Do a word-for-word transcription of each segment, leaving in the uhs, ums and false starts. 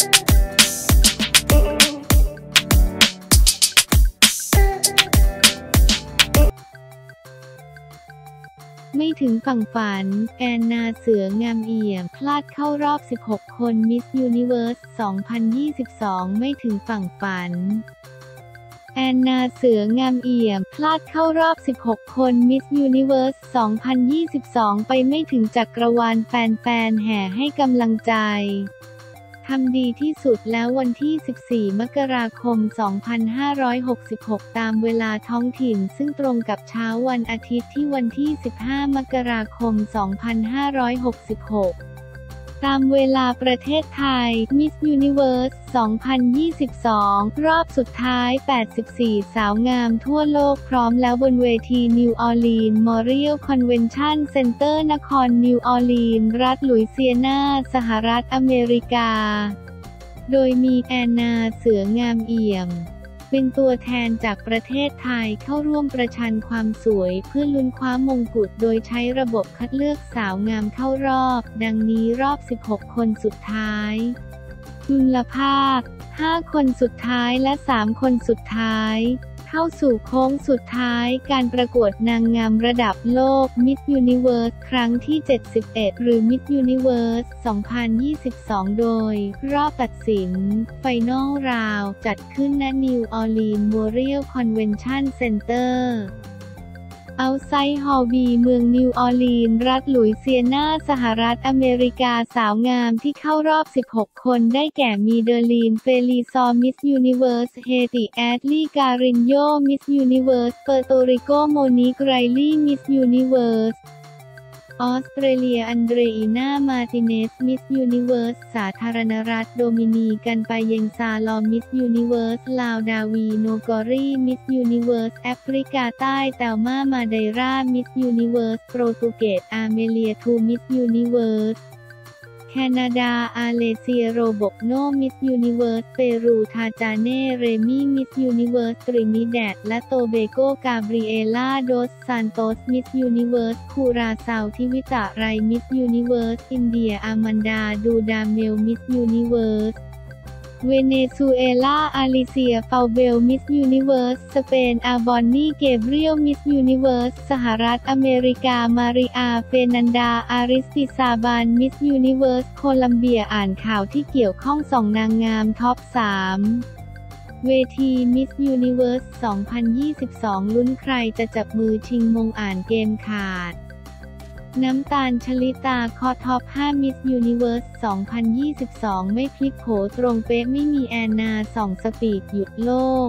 ไม่ถึงฝั่งฝันแอนนาเสืองามเอี่ยมพลาดเข้ารอบสิบหกคน Miss Universe สองพันยี่สิบสอง ไม่ถึงฝั่งฝันแอนนาเสืองามเอี่ยมพลาดเข้ารอบสิบหกคน Miss Universe สองพันยี่สิบสอง ไปไม่ถึงจักรวาลแฟนๆแห่ให้กำลังใจทำดีที่สุดแล้ววันที่ สิบสี่ มกราคม สองพันห้าร้อยหกสิบหก ตามเวลาท้องถิ่นซึ่งตรงกับเช้าวันอาทิตย์ที่วันที่ สิบห้า มกราคม สองพันห้าร้อยหกสิบหกตามเวลาประเทศไทย Miss Universe สองพันยี่สิบสอง รอบสุดท้าย แปดสิบสี่ สาวงามทั่วโลกพร้อมแล้วบนเวทีนิวออร์ลีนส์ มอริเอล คอนเวนชั่นเซ็นเตอร์นครนิวออร์ลีนส์รัฐลุยเซียนาสหรัฐอเมริกาโดยมีแอนนาเสืองามเอี่ยมเป็นตัวแทนจากประเทศไทยเข้าร่วมประชันความสวยเพื่อลุ้นคว้ามงกุฎโดยใช้ระบบคัดเลือกสาวงามเข้ารอบดังนี้รอบสิบหกคนสุดท้ายดุลภาคห้าคนสุดท้ายและสามคนสุดท้ายเข้าสู่โค้งสุดท้ายการประกวดนางงามระดับโลก Miss Universe ครั้งที่เจ็ดสิบเอ็ดหรือ Miss Universe สองพันยี่สิบสอง โดยรอบตัดสิน Final Round จัดขึ้นณ New Orleans Memorial Convention Center Outside Hall B เมืองนิวออร์ลีนส์รัฐลุยเซียนาสหรัฐอเมริกาสาวงามที่เข้ารอบสิบหกคนได้แก่มีเดอร์ลีนเฟลีซอมิสยูนิเวิร์สเฮติแอดลี่การินโยมิสยูนิเวิร์สเปอร์โตริโกโมนิกไรลี่มิสยูนิเวิร์สออสเตรเลียอันเดรอีนามาติเนสมิสยูนิเวิร์สสาธารณรัฐโดมินีกันไปเยงซาลอมมิสยูนิเวิร์สลาวดาวีโนกอรีมิสยูนิเวิร์สแอฟริกาใต้เตลมามาไดรามิสยูนิเวิร์สโปรตุเกสอาเมเลียทูมิสยูนิเวิร์สแคนาดาอาเลเซียโรบกโนมิสยูนิเวิร์สเปรูทาจาเน่เรมี่มิสยูนิเวิร์สตรินิแดดและโตเบโกกาเบรีเอล่าโดสซานโตสมิสยูนิเวิร์สคูราซาวทิวิตาไรมิสยูนิเวิร์สอินเดียอามันดาดูดาเมลมิสยูนิเวิร์สเวเนซุเอลาอาลิเซียเปาเบลมิสยูนิเวิร์สสเปนอาบอนนี่เกเบรียลมิสยูนิเวิร์สสหรัฐอเมริกามาริอาเฟนันดาอาริสติซาบานมิสยูนิเวิร์สโคลัมเบียอ่านข่าวที่เกี่ยวข้องสองนางงามท็อปสามเวที Miss Universe สองพันยี่สิบสอง ลุ้นใครจะจับมือชิงมงอ่านเกมขาดน้ำตาลชลิตาคอท็อปห้า Miss Universe สองพันยี่สิบสอง ไม่พลิกโผตรงเป๊ะไม่มีแอนนาสองสปีดหยุดโลก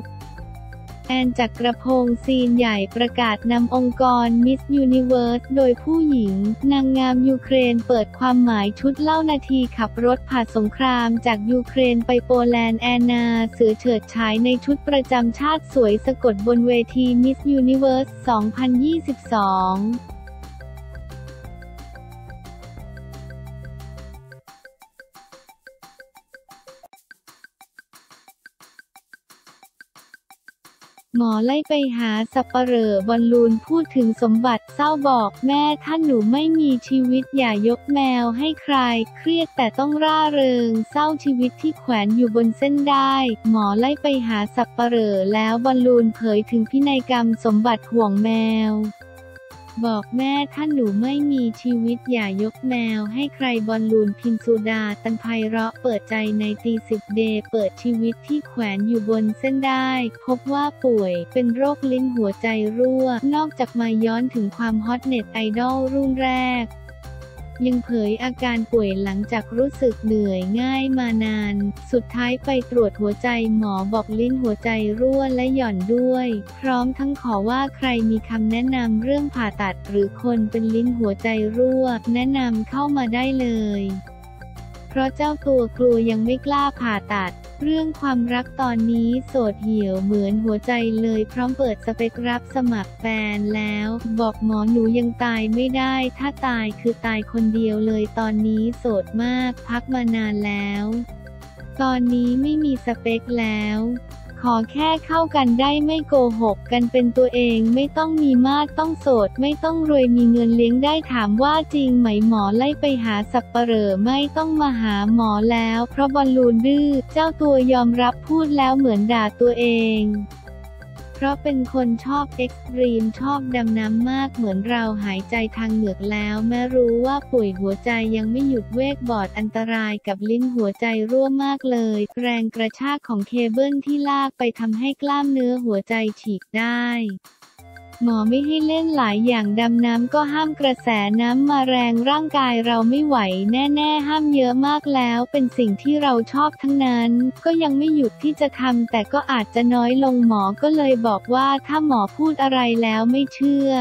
แอนจักรพงศ์ซีนใหญ่ประกาศนำองค์กร Miss Universe โดยผู้หญิงนางงามยูเครนเปิดความหมายชุดเล่านาทีขับรถผ่านสงครามจากยูเครนไปโปแลนด์แอนนาเสือเฉิดฉายในชุดประจำชาติสวยสะกดบนเวที Miss Universe สองพันยี่สิบสองหมอไล่ไปหาสัปเหร่อบอลลูนพูดถึงสมบัติเศร้าบอกแม่ถ้าหนูไม่มีชีวิตอย่ายกแมวให้ใครเครียดแต่ต้องร่าเริงเศร้าชีวิตที่แขวนอยู่บนเส้นได้หมอไล่ไปหาสัปเหร่อแล้วบอลลูนเผยถึงพินัยกรรมสมบัติห่วงแมวบอกแม่ถ้าหนูไม่มีชีวิตอย่ายกแมวให้ใครบอลลูนพิมสุดาตันไพเราะเปิดใจในตีสิบเดย์เปิดชีวิตที่แขวนอยู่บนเส้นได้พบว่าป่วยเป็นโรคลิ้นหัวใจรั่วนอกจากมาย้อนถึงความฮอตเน็ตไอดอลรุ่นแรกยังเผยอาการป่วยหลังจากรู้สึกเหนื่อยง่ายมานานสุดท้ายไปตรวจหัวใจหมอบอกลิ้นหัวใจรั่วและหย่อนด้วยพร้อมทั้งขอว่าใครมีคำแนะนำเรื่องผ่าตัดหรือคนเป็นลิ้นหัวใจรั่วแนะนำเข้ามาได้เลยเพราะเจ้าตัวกลัวยังไม่กล้าผ่าตัดเรื่องความรักตอนนี้โสดเหี่ยวเหมือนหัวใจเลยพร้อมเปิดสเปกรับสมัครแฟนแล้วบอกหมอหนูยังตายไม่ได้ถ้าตายคือตายคนเดียวเลยตอนนี้โสดมากพักมานานแล้วตอนนี้ไม่มีสเปกแล้วข ขอแค่เข้ากันได้ไม่โกหกกันเป็นตัวเองไม่ต้องมีมาดต้องโสดไม่ต้องรวยมีเงินเลี้ยงได้ถามว่าจริงไหมหมอไล่ไปหาสับปะเหร่อไม่ต้องมาหาหมอแล้วเพราะบอลลูนดื้อเจ้าตัวยอมรับพูดแล้วเหมือนด่าตัวเองเพราะเป็นคนชอบเอ็กซ์ตรีมชอบดำน้ำมากเหมือนเราหายใจทางเหงือกแล้วแม้รู้ว่าป่วยหัวใจยังไม่หยุดเวกบอดอันตรายกับลิ้นหัวใจรั่วมากเลยแรงกระชากของเคเบิลที่ลากไปทำให้กล้ามเนื้อหัวใจฉีกได้หมอไม่ให้เล่นหลายอย่างดำน้ำก็ห้ามกระแสน้ำมาแรงร่างกายเราไม่ไหวแน่ๆห้ามเยอะมากแล้วเป็นสิ่งที่เราชอบทั้งนั้นก็ยังไม่หยุดที่จะทำแต่ก็อาจจะน้อยลงหมอก็เลยบอกว่าถ้าหมอพูดอะไรแล้วไม่เชื่อ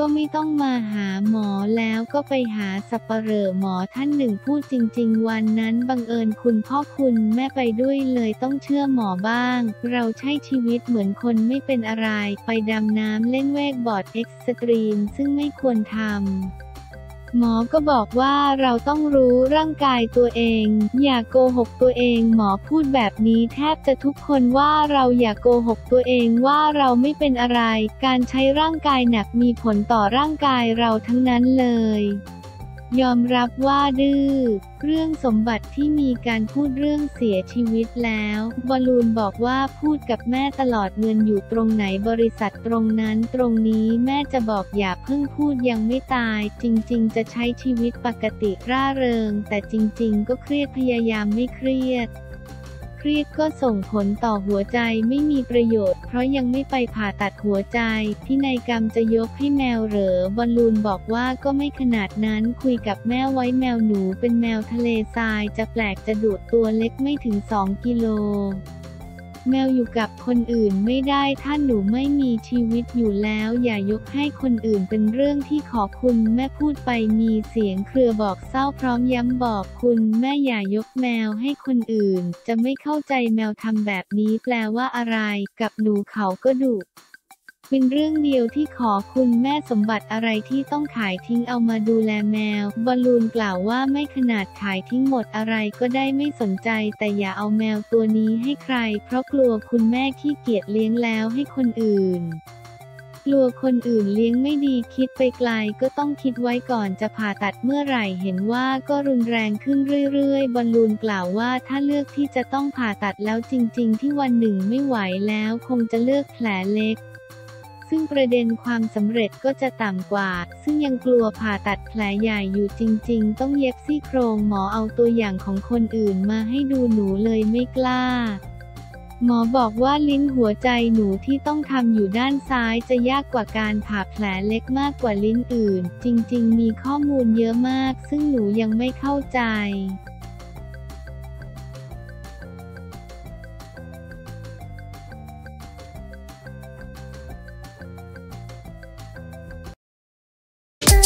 ก็ไม่ต้องมาหาหมอแล้วก็ไปหาสับปะเหร่อหมอท่านหนึ่งพูดจริงๆวันนั้นบังเอิญคุณพ่อคุณแม่ไปด้วยเลยต้องเชื่อหมอบ้างเราใช้ชีวิตเหมือนคนไม่เป็นอะไรไปดำน้ำเล่นเวกบอร์ดเอ็กซ์ตรีมซึ่งไม่ควรทำหมอก็บอกว่าเราต้องรู้ร่างกายตัวเองอย่าโกหกตัวเองหมอพูดแบบนี้แทบจะทุกคนว่าเราอย่าโกหกตัวเองว่าเราไม่เป็นอะไรการใช้ร่างกายหนักมีผลต่อร่างกายเราทั้งนั้นเลยยอมรับว่าดื้อเรื่องสมบัติที่มีการพูดเรื่องเสียชีวิตแล้วบอลลูนบอกว่าพูดกับแม่ตลอดเงินอยู่ตรงไหนบริษัทตรงนั้นตรงนี้แม่จะบอกอย่าเพิ่งพูดยังไม่ตายจริงๆจะใช้ชีวิตปกติร่าเริงแต่จริงๆก็เครียดพยายามไม่เครียดเครียดก็ส่งผลต่อหัวใจไม่มีประโยชน์เพราะยังไม่ไปผ่าตัดหัวใจพินัยกรรมจะยกให้แมวเหรอบอลลูนบอกว่าก็ไม่ขนาดนั้นคุยกับแม่ไว้แมวหนูเป็นแมวทะเลทรายจะแปลกจะดูดตัวเล็กไม่ถึงสองกิโลแมวอยู่กับคนอื่นไม่ได้ถ้าหนูไม่มีชีวิตอยู่แล้วอย่ายกให้คนอื่นเป็นเรื่องที่ขอคุณแม่พูดไปมีเสียงเครือบอกเศร้าพร้อมย้ำบอกคุณแม่อย่ายกแมวให้คนอื่นจะไม่เข้าใจแมวทำแบบนี้แปลว่าอะไรกับหนูเขาก็ดุเป็นเรื่องเดียวที่ขอคุณแม่สมบัติอะไรที่ต้องขายทิ้งเอามาดูแลแมวบอลลูนกล่าวว่าไม่ขนาดขายทิ้งหมดอะไรก็ได้ไม่สนใจแต่อย่าเอาแมวตัวนี้ให้ใครเพราะกลัวคุณแม่ขี้เกียจเลี้ยงแล้วให้คนอื่นกลัวคนอื่นเลี้ยงไม่ดีคิดไปไกลก็ต้องคิดไว้ก่อนจะผ่าตัดเมื่อไหร่เห็นว่าก็รุนแรงขึ้นเรื่อยๆบอลลูนกล่าวว่าถ้าเลือกที่จะต้องผ่าตัดแล้วจริงๆที่วันหนึ่งไม่ไหวแล้วคงจะเลือกแผลเล็กซึ่งประเด็นความสำเร็จก็จะต่ำกว่าซึ่งยังกลัวผ่าตัดแผลใหญ่อยู่จริงๆต้องเย็บซี่โครงหมอเอาตัวอย่างของคนอื่นมาให้ดูหนูเลยไม่กล้าหมอบอกว่าลิ้นหัวใจหนูที่ต้องทำอยู่ด้านซ้ายจะยากกว่าการผ่าแผลเล็กมากกว่าลิ้นอื่นจริงๆมีข้อมูลเยอะมากซึ่งหนูยังไม่เข้าใจ